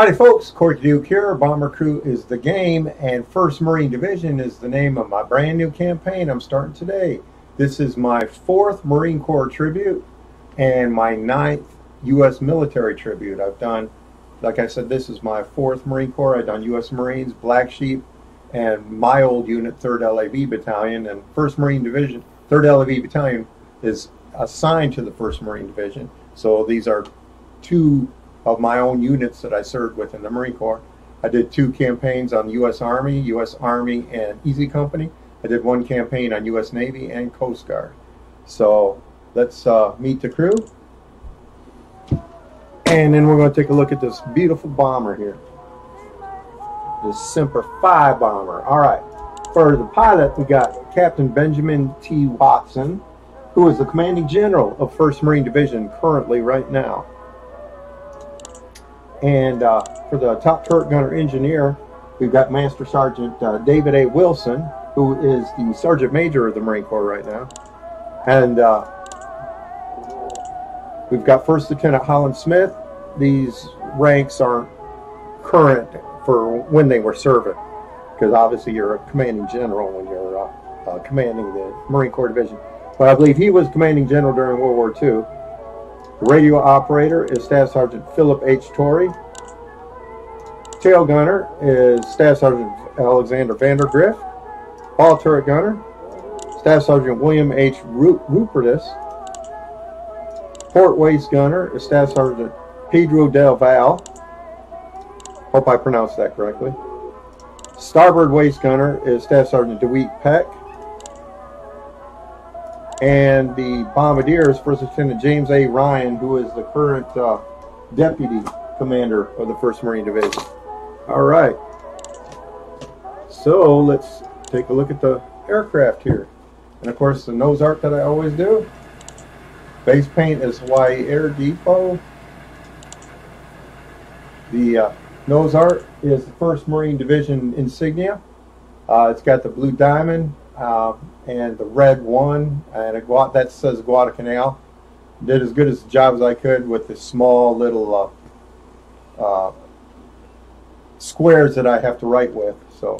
Howdy folks, Corky Duke here. Bomber Crew is the game, and 1st Marine Division is the name of my brand new campaign I'm starting today. This is my 4th Marine Corps tribute and my 9th U.S. military tribute. I've done, like I said, this is my 4th Marine Corps. I've done U.S. Marines, Black Sheep, and my old unit, 3rd LAV Battalion. And 1st Marine Division, 3rd LAV Battalion is assigned to the 1st Marine Division. So these are two of my own units that I served with in the Marine Corps. I did two campaigns on U.S. Army and Easy Company. I did one campaign on U.S. Navy and Coast Guard. So let's meet the crew. And then we're going to take a look at this beautiful bomber here. This Semper Fi bomber. All right. For the pilot, we got Captain Benjamin T. Watson, who is the commanding general of 1st Marine Division currently right now. And for the top turret gunner engineer, we've got Master Sergeant David A. Wilson, who is the Sergeant Major of the Marine Corps right now. And we've got First Lieutenant Holland Smith. These ranks are current for when they were serving, because obviously you're a commanding general when you're commanding the Marine Corps Division. But I believe he was commanding general during World War II. The radio operator is Staff Sergeant Philip H. Torrey. Tail gunner is Staff Sergeant Alexander Vandergrift. Ball turret gunner, Staff Sergeant William H. Rupertus. Port waist gunner is Staff Sergeant Pedro Del Val. Hope I pronounced that correctly. Starboard waist gunner is Staff Sergeant Dewey Peck. And the bombardier is First Lieutenant James A. Ryan, who is the current deputy commander of the 1st Marine Division. All right. So let's take a look at the aircraft here. And of course, the nose art that I always do. Base paint is Hawaii Air Depot. The nose art is the 1st Marine Division insignia. It's got the blue diamond. And the red one, and that says Guadalcanal. Did as good as the job as I could with the small little squares that I have to write with. So,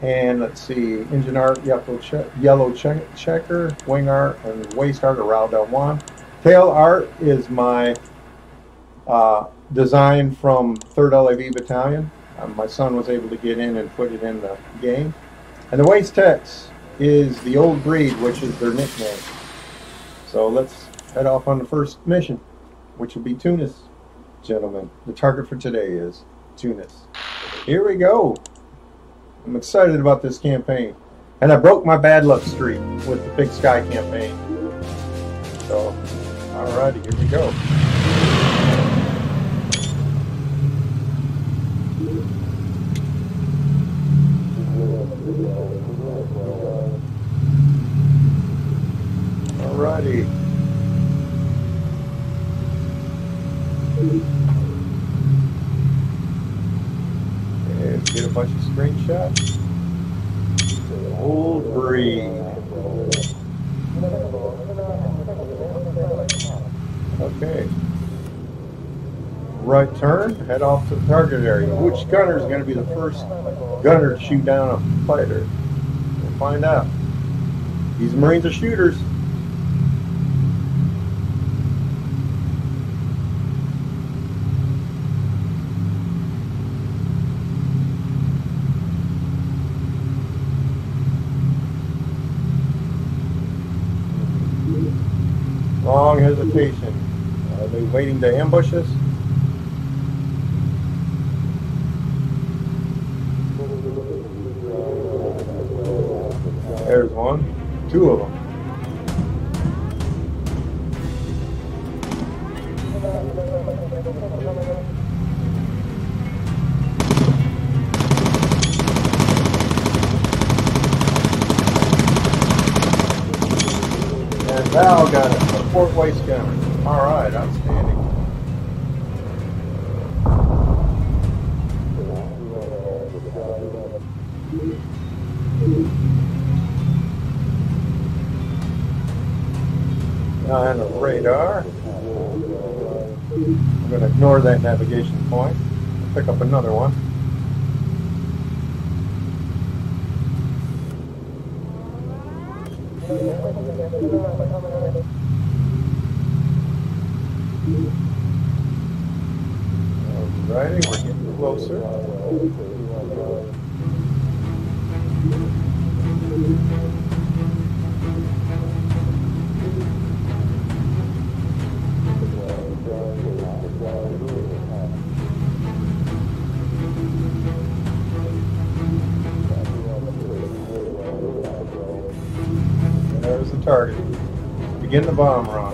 and let's see, engine art, yellow checker, wing art, and waist art, Raul Del Juan. Tail art is my design from 3rd LAV Battalion. My son was able to get in and put it in the game. And the waist text is the Old Breed, which is their nickname. So let's head off on the first mission, which will be Tunis, gentlemen. The target for today is Tunis. Here we go. I'm excited about this campaign. And I broke my bad luck streak with the Big Sky campaign. So, alrighty, here we go. Alrighty. Okay, let's get a bunch of screenshots. Old Breed. Okay. Right turn, head off to the target area. Which gunner is going to be the first gunner to shoot down a fighter? We'll find out. These Marines are shooters. Long hesitation. Are they waiting to ambush us? There's one. Two of them. And Val got it. Fort Waste gunner. All right, outstanding. Now on the radar. going to ignore that navigation point. Pick up another one. Alrighty, we're getting closer. There's the target. Begin the bomb run.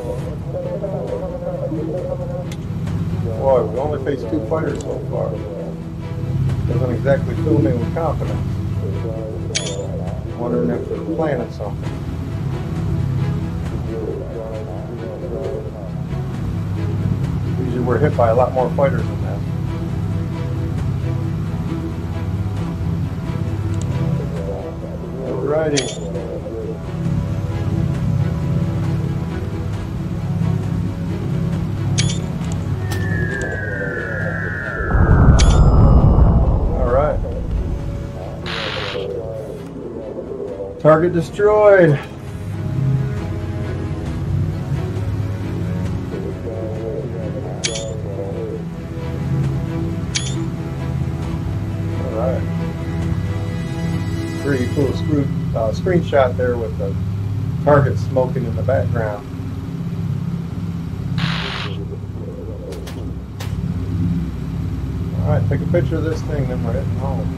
Boy, we only faced two fighters so far. Doesn't exactly fill me with confidence. Wondering if they're planning something. Usually we're hit by a lot more fighters than that. Alrighty. Target destroyed. Alright. Pretty cool screenshot there with the target smoking in the background. Alright, take a picture of this thing, then we're heading home.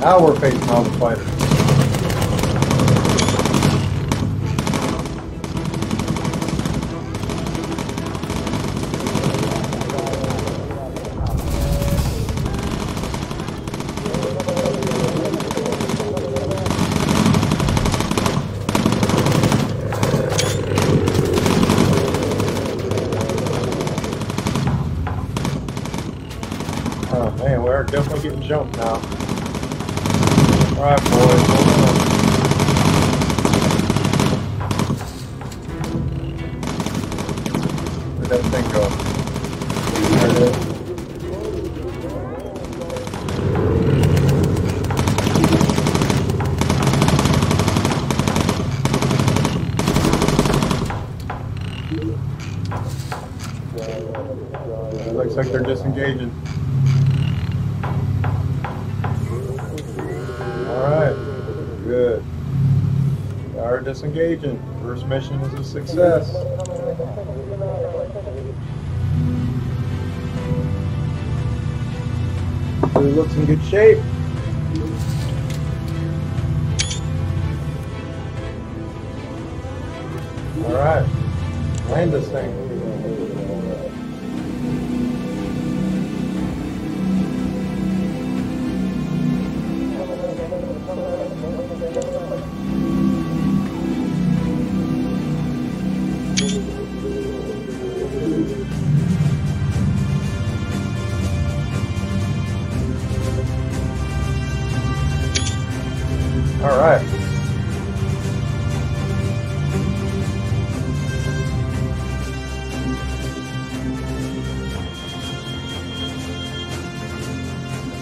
Now we're facing all the fighters. Oh man, we're definitely getting jumped now. Alright boys, where'd that thing go? There it is. It looks like they're disengaging. Disengaging. First mission is a success. It looks in good shape. All right, land this thing. All right.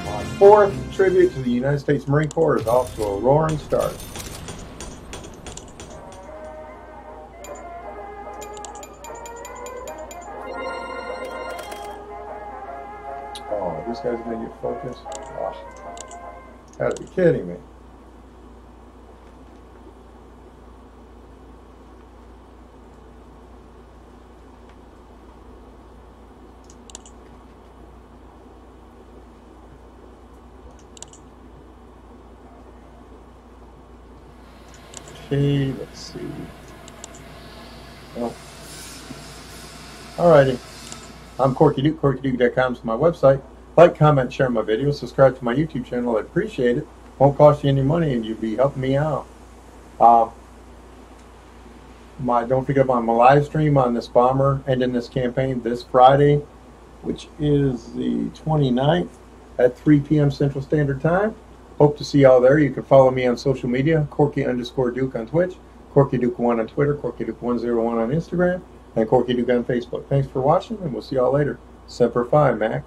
My fourth tribute to the United States Marine Corps is off to a roaring start. Oh, this guy's gonna get focused. Oh, gotta be kidding me. Okay, let's see. Well, alrighty. I'm Corky Duke. CorkyDuke.com is my website. Like, comment, share my videos, subscribe to my YouTube channel. I appreciate it. Won't cost you any money, and you'll be helping me out. Don't forget about my live stream on this bomber and in this campaign this Friday, which is the 29th at 3 p.m. Central Standard Time. Hope to see y'all there. You can follow me on social media, Corky_Duke on Twitch, CorkyDuke1 on Twitter, CorkyDuke101 on Instagram, and CorkyDuke on Facebook. Thanks for watching, and we'll see y'all later. Semper Fi, Mac.